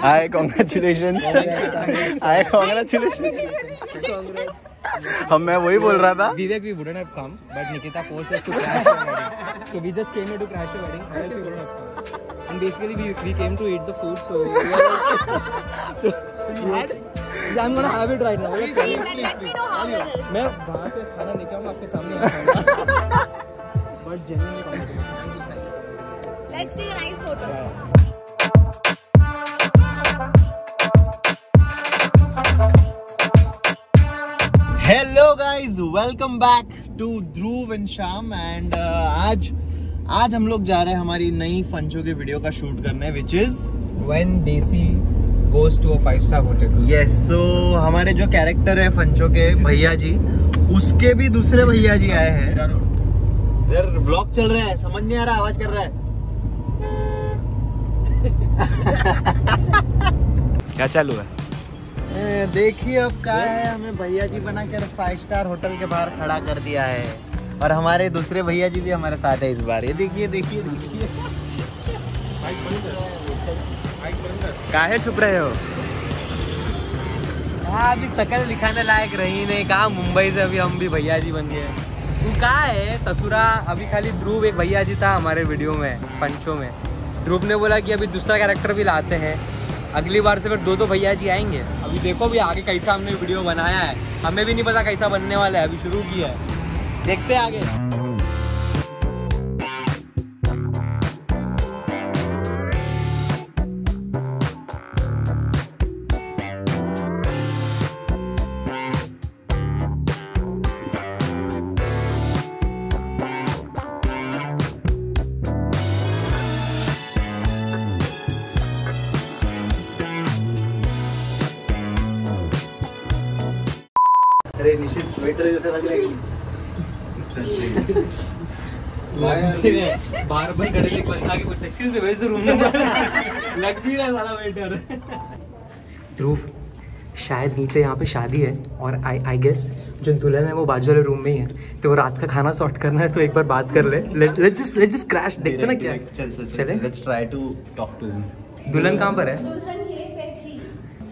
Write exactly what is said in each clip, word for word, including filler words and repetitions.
Hi, congratulations. Hi, congratulations. हम मैं वही बोल रहा था. Vivek, we wouldn't have come, but Nikita forced us to crash the wedding. So we just came here to crash the wedding. Otherwise we wouldn't have come. And basically we we came to eat the food. So you had? I'm gonna have it right now. Please let me know how it is. मैं वहाँ से खाना निकालूँ आपके सामने. But genuinely, let's take a nice photo. Hello guys, welcome back to Dhruv and Shyam. And आज आज हम लोग जा रहे हैं हमारी नई फंचो के वीडियो का शूट करने, which is when desi goes to a five star hotel. Yes, so हमारे जो कैरेक्टर है फंचो के भैया जी, उसके भी दूसरे भैया जी आए हैं. इधर व्लॉग चल रहा है, समझ नहीं आ रहा आवाज कर रहा है. क्या चालू है, देखिए अब क्या है. हमें भैया जी बना कर फाइव स्टार होटल के बाहर खड़ा कर दिया है. और हमारे दूसरे भैया जी भी हमारे साथ है इस बार. ये देखिए देखिए देखिए काहे छुप रहे हो. अभी शकल दिखाने लायक रही नहीं. कहा मुंबई से अभी हम भी भैया जी बन गए. तू कहा है ससुरा. अभी खाली ध्रुव एक भैया जी था हमारे वीडियो में पंचों में. ध्रुव ने बोला कि अभी दूसरा कैरेक्टर भी लाते हैं, अगली बार से फिर दो दो भैया जी आएंगे. अभी देखो भी आगे कैसा हमने वीडियो बनाया है, हमें भी नहीं पता कैसा बनने वाला है. अभी शुरू किया है, देखते हैं आगे. अरे निश्चित वेटर जैसा लग रहा. बार बार खड़े एक बंदा के कुछ एक्सक्यूज में भेज दो रूम में. लग भी रहा साला वेटर. ध्रुव, शायद नीचे यहाँ पे शादी है और आई आई गेस जो दुल्हन है वो बाजू वाले रूम में ही है. तो वो रात का खाना सॉर्ट करना है, तो एक बार बात कर ले. Let's just let's just crash, देखते ना क्या. चल चल चल let's try to talk to him. दुल्हन कहाँ पर है?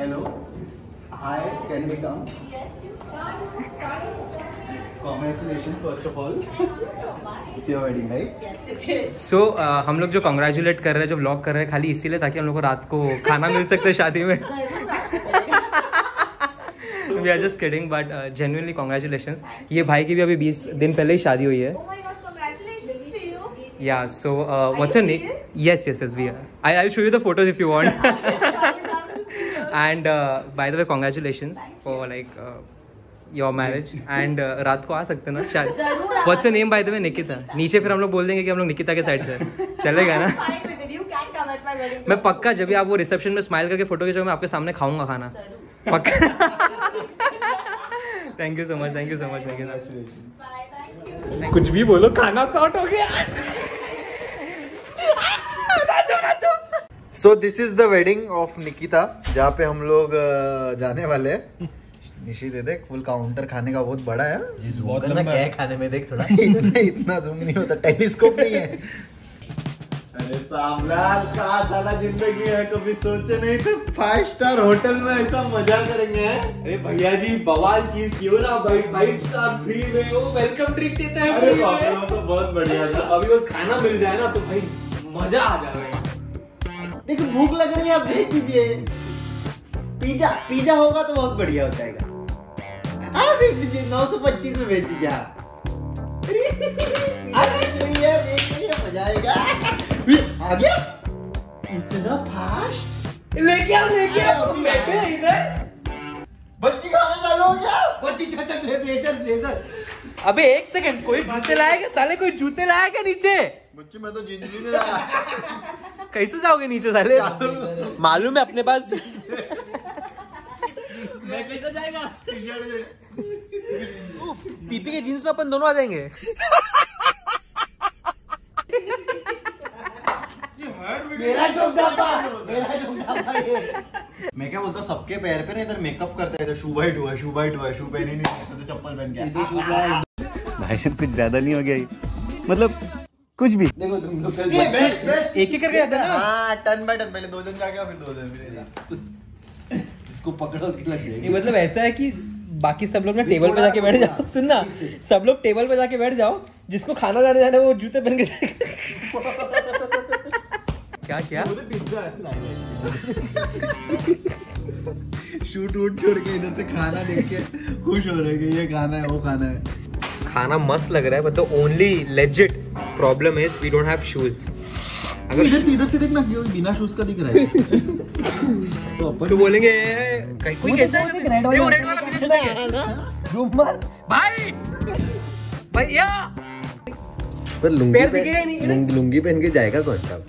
Hello, hi, can we come? Congratulations first of all. Thank you so much. It's your wedding, right? Yes, it is. So uh, हम लोग जो congratulate कर रहे हैं, जो vlog कर रहे हैं, खाली इसीलिए ताकि हम लोग को रात को खाना मिल सकता है शादी में. We are just kidding, but uh, genuinely congratulations. ये भाई की भी अभी बीस दिन पहले ही शादी हुई है. Oh my God, congratulations to you. Yeah, so uh, what's your name? Yes, yes, yes, we are. I I'll show you the photos if you want. And uh, by the way, congratulations for like. Uh, Your marriage. And uh, रात को आ सकते ना शायद. What's your name by the way? Nikita. नीचे फिर हम लोग बोल देंगे कि हम लोग निकिता के साइड से चलेगा ना. मैं पक्का जब भी आप वो रिसेप्शन में स्माइल करके फोटो खींचोगे, मैं आपके सामने खाऊंगा खाना पक्का. Thank you so much, thank you so much Nikita. कुछ भी बोलो, खाना शॉर्ट हो गया. So this is the wedding of Nikita, जहाँ पे हम लोग जाने वाले हैं. निशी दे देख, फुल काउंटर खाने का बहुत बड़ा है. करना क्या है खाने में, देख थोड़ा. इतना इतना ज़ूम नहीं होता, टेलीस्कोप नहीं है. अरे सामराज का साला जिंदगी है, कभी सोचे नहीं थे फाइव स्टार होटल में ऐसा मजा करेंगे. अरे भैया जी बवाल चीज की हो ना भाई. फाइव स्टार फ्री में वो वेलकम ड्रिंक देता है. अरे बाप रे, बहुत बढ़िया था. अभी बस खाना मिल जाए ना तो भाई मजा आ जाएगा. देखो भूख लग रही है, आप भेज दीजिए. पिज्जा पिज्जा होगा तो बहुत बढ़िया हो जाएगा. हाँ भेज दीजिए, नौ सौ पच्चीस में भेज दीजिए आप. मजा आएगा. आ गया इतना फास्ट. लेके आओ लेके आओ, बैठे इधर. बच्ची खाने चालू हो गया. बच्ची छचक लेजर लेजर. अबे एक सेकंड, कोई जूते लाएगा साले, कोई जूते लाएगा नीचे. बच्ची मैं तो जिंदगी में लाया. कैसे जाओगे नीचे साले, मालूम है अपने पास. तो जाएगा पीपी के जींस में अपन दोनों आ जाएंगे. मेरा मेरा ये मैं क्या बोलता हूँ, सबके पैर पे ना इधर मेकअप करते हैं. शू बाइट हुआ, शू बाइट हुआ, शू पहने नहीं तो चप्पल पहन के. भाई सब कुछ ज्यादा नहीं हो गया, मतलब कुछ भी। देखो तुम लोग एक ही करके आते हैं ना। हाँ, टर्न बाय टर्न, पहले दो जन जाके फिर दो जन फिर इसको पकड़ो उसकी लग जाएगी। मतलब ऐसा है कि बाकी सब लोग ना टेबल पे जाके बैठ जाओ। सुनना, सब लोग टेबल पे जाके बैठ जाओ, जिसको खाना जाने जाना वो जूते पहन के क्या क्या शूट वूट छोड़ के इधर से खाना देख के खुश हो रहे हैं, ये खाना है वो खाना है। खाना मस्त लग रहा है, but the only legit problem is we don't have shoes. अगर इधर से इधर से देखना कि बिना शूज का दिख रहा है तो अपन तो बोलेंगे कोई कोई कैसा है, रेड वाला रेड वाला बिना है ना झूमर भाई भैया। पर लुंगी पहन लुंगी पहन के जाएगा कौन साहब?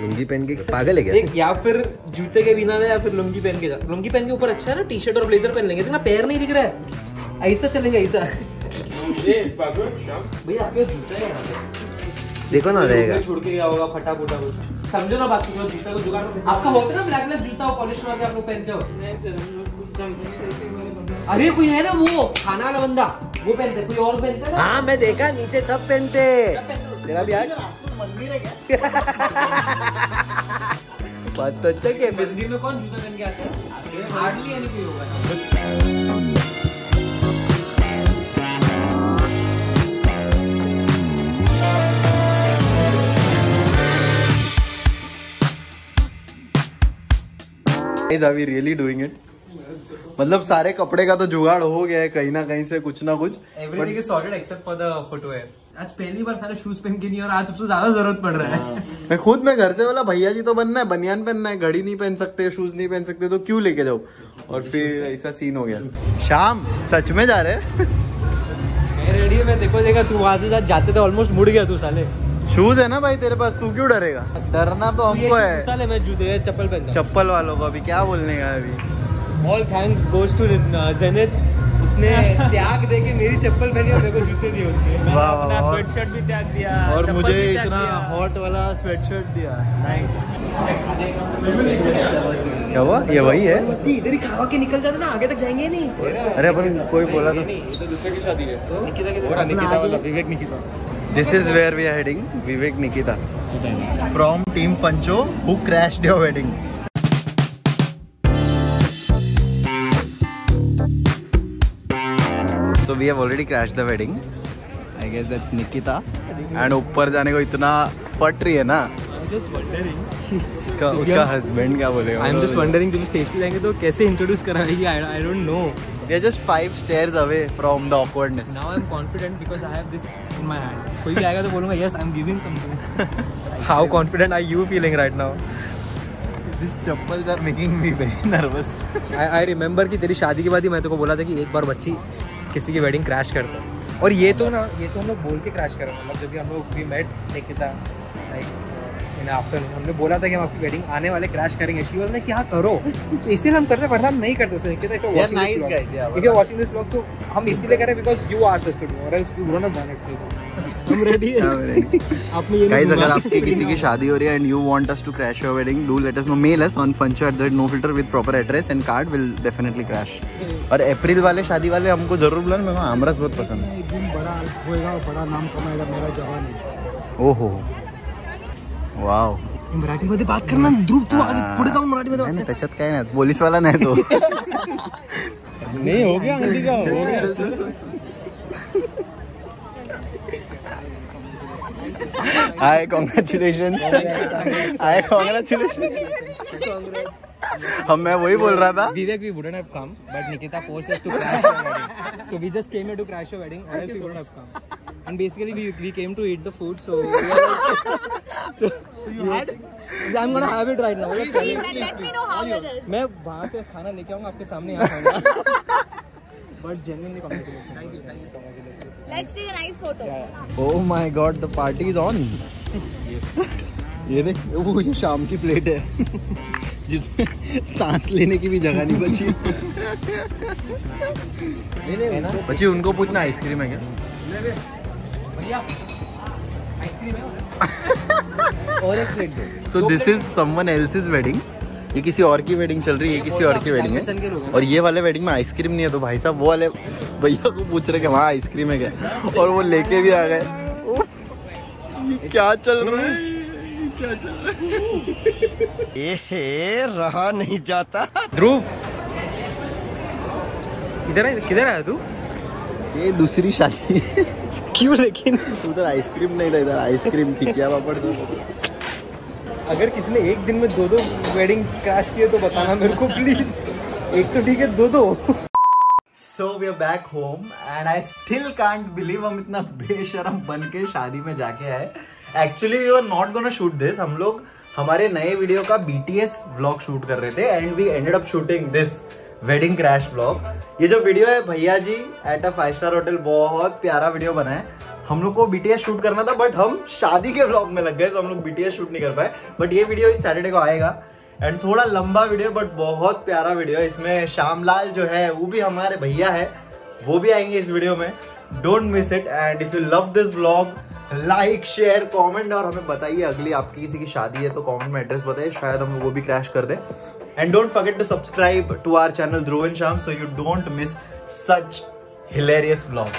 लुंगी पहन के पागल है क्या? या फिर जूते के बिना या फिर लुंगी पहन के जा। लुंगी पहन के ऊपर अच्छा है ना, टी-शर्ट और ब्लेजर पहन लेंगे, देखना पैर नहीं दिख रहा है, ऐसा चलेंगे ऐसा। भैया आपके जूता है यहाँ पे, देखो ना रहेगा छोड़ के गया होगा फटाफटा कुछ समझो ना बात को। जूता को जुगाड़ आपका होता है ना, ब्लैक ब्लैक जूता पॉलिश करके आप लोग पहनते हो। अरे कोई है ना वो खाना वाला बंदा वो पहनते, कोई और पहनता है। हाँ मैं देखा नीचे सब पहनते। तेरा भी आज मंदिर है क्या? बात तो अच्छा क्या, मंदिर में कौन जूता पहन के आता है? Are we really doing it? मतलब सारे कपड़े का तो जुगाड़ हो गया है कहीं ना कहीं से, कुछ ना कुछ। Everything is sorted except for the footwear. आज पहली बार सारे शूज पहन के नहीं, और आज सबसे ज्यादा जरूरत पड़ रहा है। मैं खुद मैं घर से बोला भैया जी तो बनना है, बनियान पहनना है, घड़ी नहीं पहन सकते, शूज नहीं पहन सकते, तो क्यों लेके जाओ। और फिर ऐसा सीन हो गया। शाम सच में जा रहे मैं रेडी है, मैं देखो देखा तू वहाँ से जाते थे ऑलमोस्ट मुड़ गया तू। साले शूज है ना भाई तेरे पास, तू क्यों डरेगा? डरना तो हमको है। साले मैं जूते चप्पल पहनता। चप्पल वालों को अभी क्या बोलने का है। अभी all thanks goes to Zenith, उसने त्याग देके मेरी चप्पल पहनी और मेरे को जूते दिए उसने। मैंने अपना स्वेटशर्ट भी त्याग दिया और मुझे इतना हॉट वाला स्वेटशर्ट दिया। क्या हुआ? ये वही है इधर ही खावा के निकल जाते ना, आगे तक जाएंगे नहीं। अरे अपन कोई बोला तो दूसरे की शादी है, निकिता वाला विवेक Nikita. This is where we are heading, Vivek Nikita, from Team Funcho, who crashed your wedding. So we have already crashed the wedding. I guess that's Nikita. And ऊपर जाने को इतना फट रही है ना। I'm just wondering. उसका उसका husband क्या बोलेगा? I'm just wondering जब stage पे जाएंगे तो कैसे introduce कराएगी? I I don't know. We are just five stairs away from the awkwardness. Now I'm confident because I have this in my hand. कोई भी आएगा तो बोलूँगा yes I'm giving something. How confident are you feeling right now? These chappals are making me very nervous. I I remember कि तेरी शादी के बाद ही मैं तेरे को बोला था कि एक बार बच्ची किसी की वेडिंग क्रैश करता है, और ये तो ना ये तो हम लोग बोल के क्रैश करते हैं। मतलब जब भी हम लोग we met Nikita like in afternoon, हमने बोला था कि हम आपकी वेडिंग आने वाले क्रैश करेंगे। शी वाज लाइक क्या करो, इसीलिए हम करते हैं, हम नहीं करते थे तो हम इसीलिए करें because you asked us to do और else we wouldn't have done it too. हम रेडी हैं आपने ये गाइस, अगर आपकी किसी की शादी हो रही है and you want us to crash your wedding, do let us know, mail us on funcho at nofiltr with proper address and card, will definitely crash. और अप्रैल वाले शादी वाले हमको जरूर बुलाना, मेरे को आमरस बहुत पसंद है। एक दिन बड़ा होएगा और बड़ा नाम कमाएगा मेरा जवान। ओहो वाओ, मराठी में बात करना ध्रुव, तू आगे पुढे जाऊन मराठी में बात कर। त्याच्यात काय नाही, पोलीस वाला नाही तो नहीं हो गया अंधी का हो गया। Hi congratulations, hi congratulations. हम मैं वही बोल रहा था Vivek, we wouldn't have come but Nikita force us to crash your wedding, so we just came here to crash your wedding और we wouldn't have come and basically we we came to eat the food, so so you had I am gonna have it right now. Let me know how it is, मैं वहां से खाना लेके आऊंगा आपके सामने, यहां खाऊंगा। But genuinely congratulations, thank you thank you so much. Let's take a nice photo. Oh my god the party is on. Yes ये देख वो ये शाम की प्लेट है जिसमें सांस लेने की भी जगह नहीं बची। नहीं नहीं बची, उनको पूछना आइसक्रीम है क्या? भैया आइसक्रीम है और एक प्लेट दो। So this is someone else's wedding, ये किसी और की वेडिंग चल रही है, ये किसी और की वेडिंग है, और ये वाले वेडिंग में आइसक्रीम नहीं है। तो भाई साहब वो वाले भैया को पूछ रहे कि वहाँ आइसक्रीम है क्या, और वो लेके भी आ गए। क्या चल रहा है क्या चल रहा है एहे, रहा नहीं जाता। ध्रुव इधर है, किधर आया तू? ये दूसरी शादी क्यों? लेकिन उधर आइसक्रीम नहीं था, इधर आइसक्रीम थी। क्या पापड़ तो अगर किसी ने एक दिन में दो दो वेडिंग क्रैश किए तो बताना मेरे को प्लीज। एक तो ठीक है, दो दो। So we are back home and I still can't believe हम इतना बेशरम बन के शादी में जाके आए। Actually we were not gonna shoot this। हम लोग हमारे नए वीडियो का B T S vlog shoot कर रहे थे and we ended up shooting this wedding crash vlog. ये जो वीडियो है भैया जी at a five star hotel, बहुत प्यारा वीडियो बना है। हम लोग को B T S शूट करना था बट हम शादी के व्लॉग में लग गए, तो हम लोग B T S शूट नहीं कर पाए। बट ये वीडियो इस सैटरडे को आएगा एंड थोड़ा लंबा वीडियो बट बहुत प्यारा वीडियो है। इसमें श्यामलाल जो है वो भी हमारे भैया है, वो भी आएंगे इस वीडियो में। Don't miss it and if you love this vlog like share comment, और हमें बताइए अगली आपकी किसी की शादी है तो कमेंट में एड्रेस बताइए, शायद हम वो भी क्रैश कर दें। And don't forget to subscribe to our channel Dhruv and Shyam so you don't miss such hilarious vlogs.